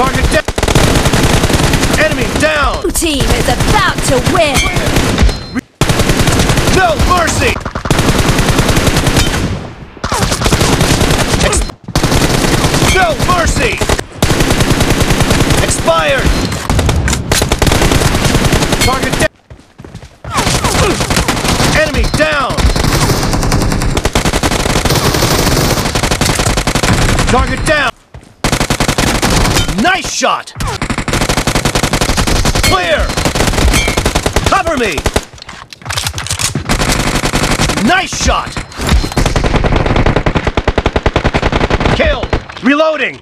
Target down. Enemy down. Blue team is about to win. No mercy. No mercy. Expired. Target down. Enemy down. Target down. Nice shot! Clear! Cover me! Nice shot! Kill! Reloading!